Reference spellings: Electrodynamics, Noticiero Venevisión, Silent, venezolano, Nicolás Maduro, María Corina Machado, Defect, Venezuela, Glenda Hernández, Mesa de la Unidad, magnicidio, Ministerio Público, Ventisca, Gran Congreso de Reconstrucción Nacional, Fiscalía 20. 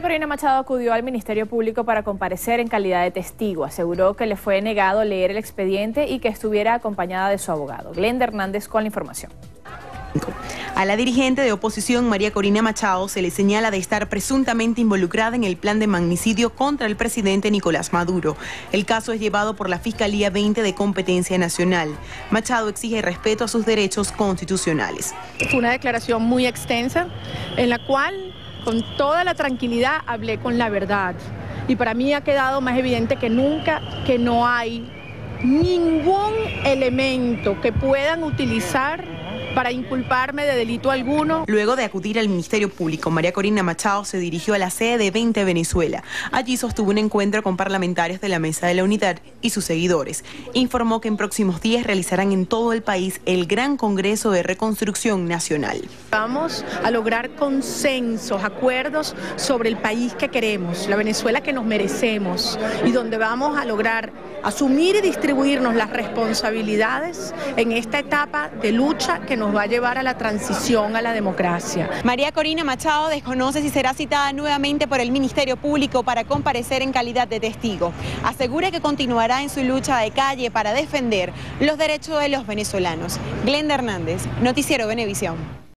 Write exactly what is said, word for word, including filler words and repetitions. María Corina Machado acudió al Ministerio Público para comparecer en calidad de testigo. Aseguró que le fue negado leer el expediente y que estuviera acompañada de su abogado. Glenda Hernández con la información. A la dirigente de oposición María Corina Machado se le señala de estar presuntamente involucrada en el plan de magnicidio contra el presidente Nicolás Maduro. El caso es llevado por la Fiscalía veinte de competencia nacional. Machado exige respeto a sus derechos constitucionales. Fue una declaración muy extensa en la cual con toda la tranquilidad hablé con la verdad. Y para mí ha quedado más evidente que nunca que no hay ningún elemento que puedan utilizar para inculparme de delito alguno. Luego de acudir al Ministerio Público, María Corina Machado se dirigió a la sede de veinte Venezuela. Allí sostuvo un encuentro con parlamentarios de la Mesa de la Unidad y sus seguidores. Informó que en próximos días realizarán en todo el país el Gran Congreso de Reconstrucción Nacional. Vamos a lograr consensos, acuerdos sobre el país que queremos, la Venezuela que nos merecemos y donde vamos a lograr asumir y distribuirnos las responsabilidades en esta etapa de lucha que nos va a llevar a la transición a la democracia. María Corina Machado desconoce si será citada nuevamente por el Ministerio Público para comparecer en calidad de testigo. Asegura que continuará en su lucha de calle para defender los derechos de los venezolanos. Glenda Hernández, Noticiero Venevisión.